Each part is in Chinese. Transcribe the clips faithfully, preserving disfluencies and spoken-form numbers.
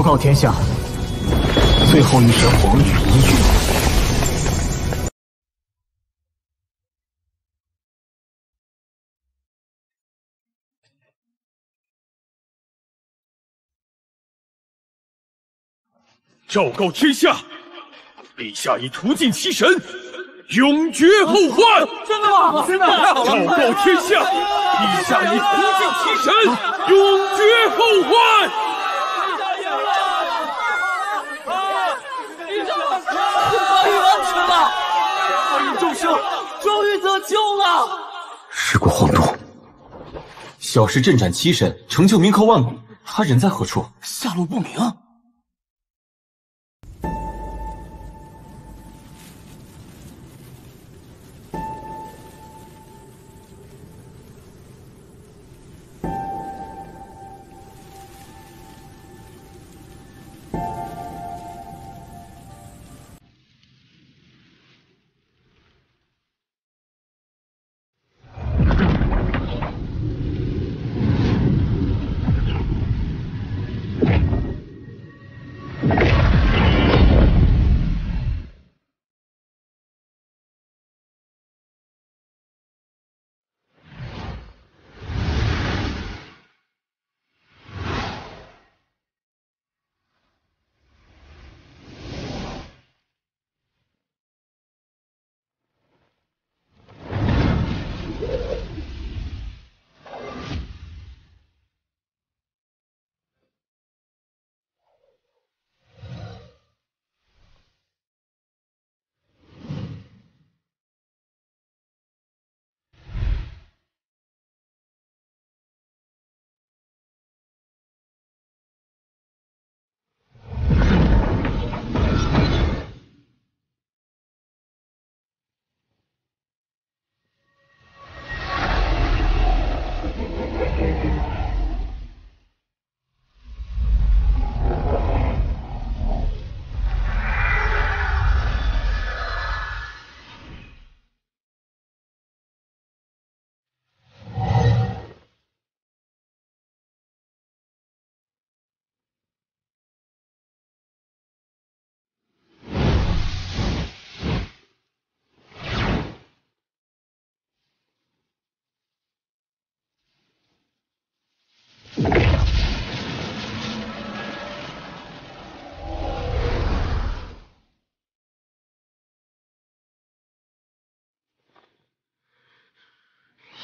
昭告天下，最后一是皇女一句。 昭告天下，陛下已屠尽其神，永绝后患。真的吗？真的。昭告天下，陛下已屠尽其神，永绝后患。陛下，已完成了，我与众生终于得救了。事故荒都，小时镇斩七神，成就名寇万古，他人在何处？下落不明。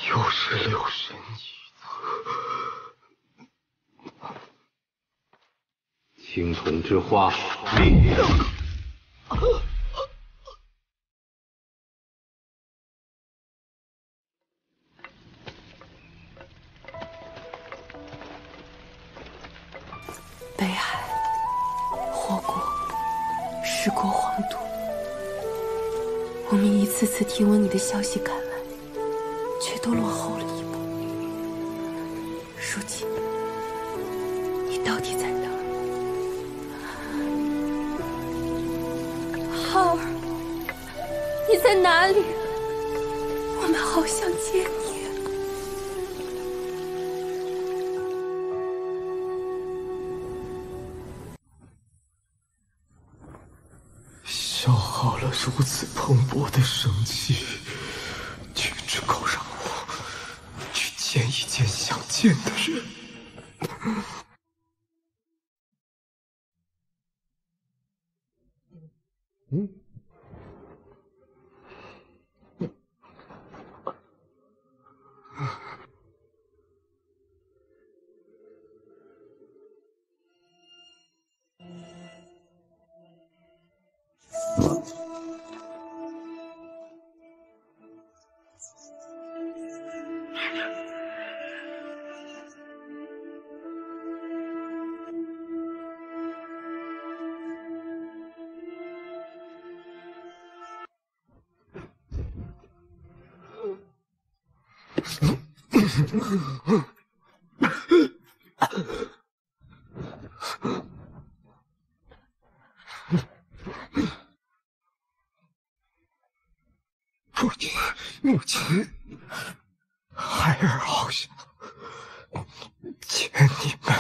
又是六神一策，青铜之花灭。北海，祸国，失国皇都。我们一次次听闻你的消息赶来。 却都落后了一步。如今，你到底在哪儿？浩儿，你在哪里？我们好想见你。 消耗了如此蓬勃的生气，屈指够让。 见一见想见的人。嗯。母亲，母亲，孩儿好想见你们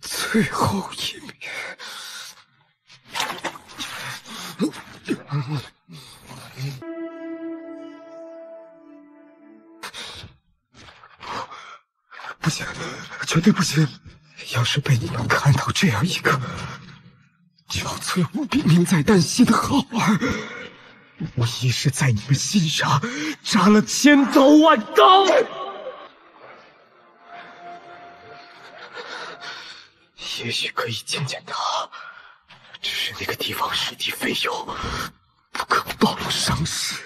最后一面。不行，绝对不行！要是被你们看到这样一个憔悴无比、命在旦夕的好儿，我亦是在你们心上扎了千刀万刀！也许可以见见他，只是那个地方尸体飞游，不可暴露伤势。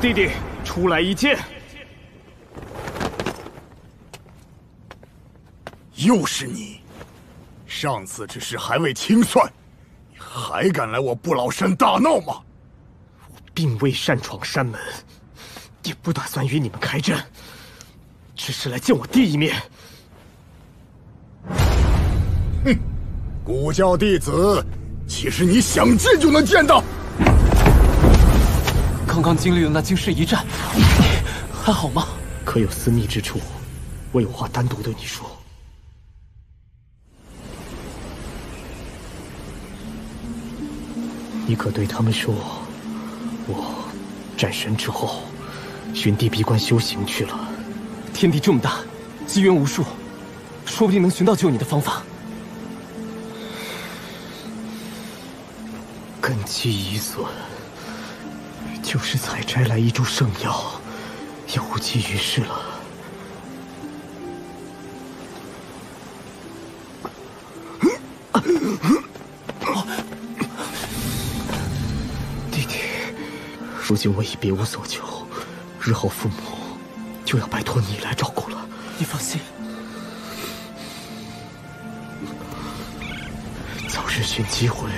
弟弟，出来一见。又是你，上次之事还未清算，你还敢来我不老山大闹吗？我并未擅闯山门，也不打算与你们开战，只是来见我弟一面。哼，古教弟子，岂是你想见就能见到？ 刚刚经历了那惊世一战，你还好吗？可有私密之处，我有话单独对你说。你可对他们说，我战神之后，寻地闭关修行去了。天地这么大，机缘无数，说不定能寻到救你的方法。根基已损。 就是采摘来一株圣药，也无济于事了。弟弟，如今我已别无所求，日后父母就要拜托你来照顾了。你放心，早日寻机会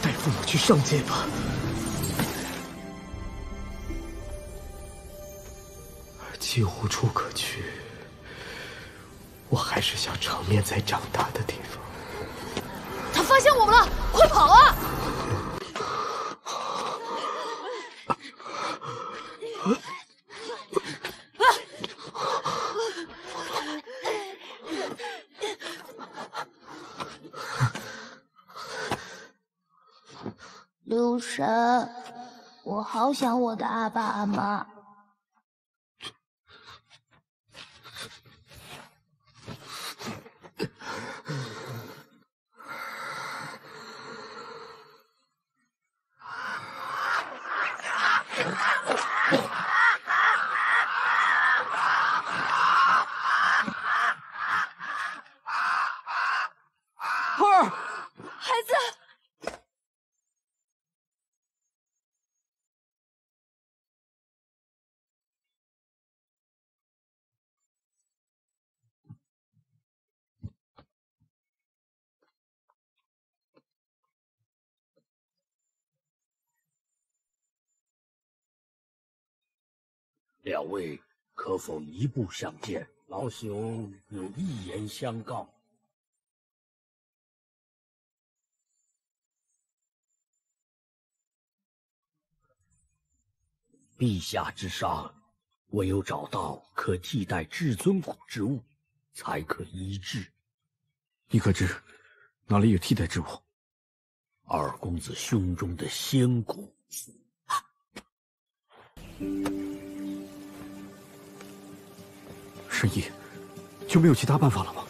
带父母去上界吧。 既无处可去，我还是想长眠在长大的地方。他发现我们了，快跑啊！留神，我好想我的阿爸阿妈。 两位可否一步相见？老朽有一言相告。陛下之上，唯有找到可替代至尊骨之物，才可医治。你可知哪里有替代之物？二公子胸中的仙骨。神医，就没有其他办法了吗？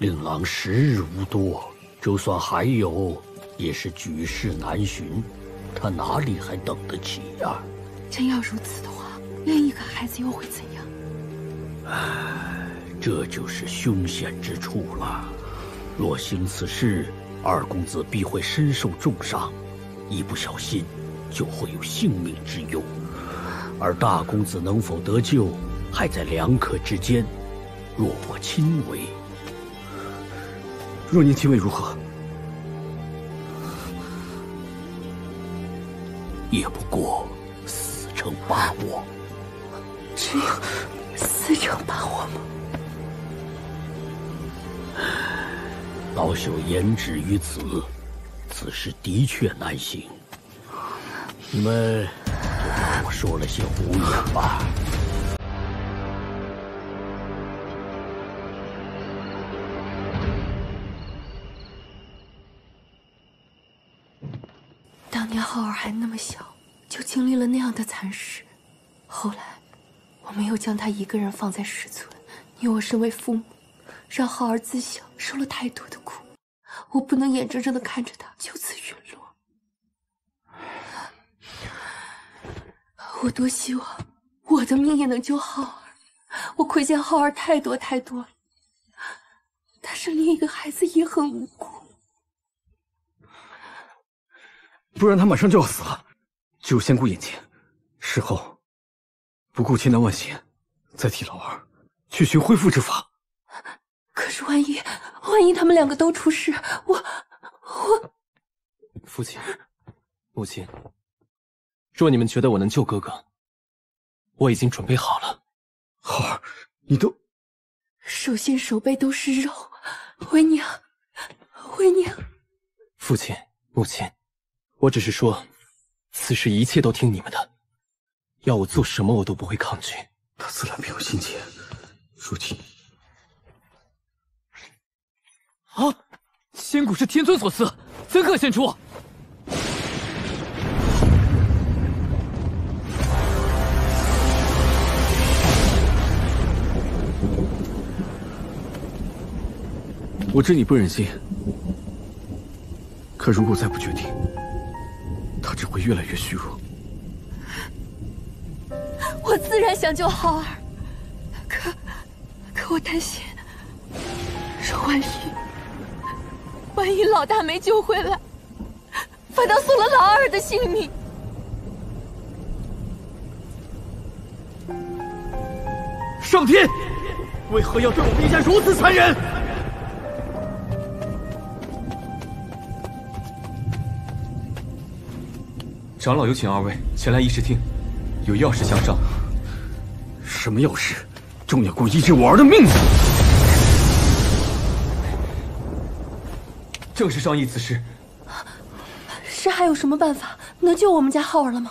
令郎时日无多，就算还有，也是举世难寻，他哪里还等得起呀、啊？真要如此的话，另一个孩子又会怎样？唉，这就是凶险之处了。若行此事，二公子必会身受重伤，一不小心就会有性命之忧。而大公子能否得救？ 还在两可之间，若我亲为，若您亲为如何？也不过四成把握。只有四成把握吗？老朽言止于此，此事的确难行。你们就当我说了些胡言吧。当年浩儿还那么小，就经历了那样的惨事。后来，我没有将他一个人放在石村，你我身为父母，让浩儿自小受了太多的苦，我不能眼睁睁的看着他就此陨落。我多希望我的命也能救浩儿，我亏欠浩儿太多太多了。但是另一个孩子也很无辜。 不然他马上就要死了，只有先顾眼前，事后不顾千难万险，再替老儿去寻恢复之法。可是万一，万一他们两个都出事，我我……父亲、母亲，若你们觉得我能救哥哥，我已经准备好了。浩儿，你都……手心手背都是肉，为娘，为娘。父亲、母亲。 我只是说，此事一切都听你们的，要我做什么我都不会抗拒。他自然没有心结，如今……啊！仙骨是天尊所赐，怎可献出？我知你不忍心，可如果再不决定。 他只会越来越虚弱。我自然想救浩儿，可可我担心，说万一万一老大没救回来，反倒送了老二的性命。上天，为何要对我陛下如此残忍？ 长老有请二位前来议事厅，有要事相商。什么要事？众鸟共医治我儿的命。正是商议此事。是还有什么办法能救我们家浩儿了吗？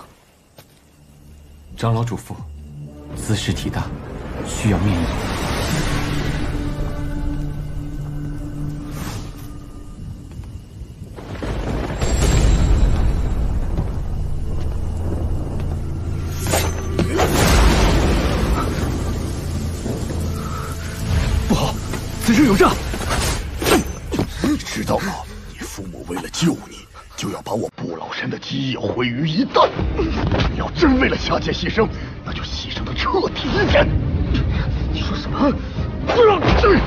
长老嘱咐，此事体大，需要面议。 有诈！你知道吗？你父母为了救你，就要把我不老山的基业毁于一旦。你要真为了下界牺牲，那就牺牲的彻底一点。你说什么？不让你去！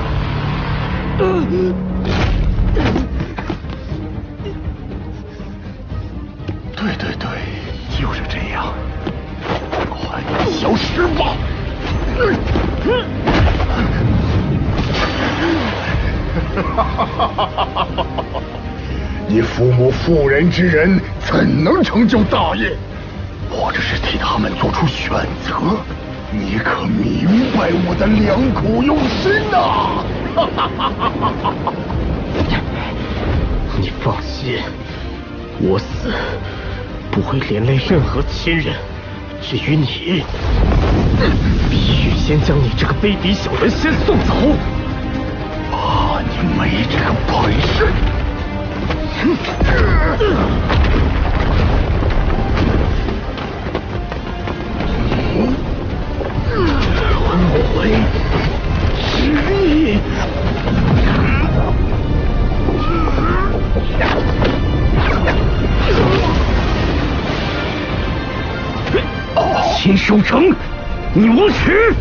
对对对，就是这样。快消失吧！ 你父母妇人之仁，怎能成就大业？我这是替他们做出选择，你可明白我的良苦用心呐！你放心，我死不会连累任何亲人，至于你，必须先将你这个卑鄙小人先送走。 啊！你没这个本事！轮回之力！秦守成，你无耻！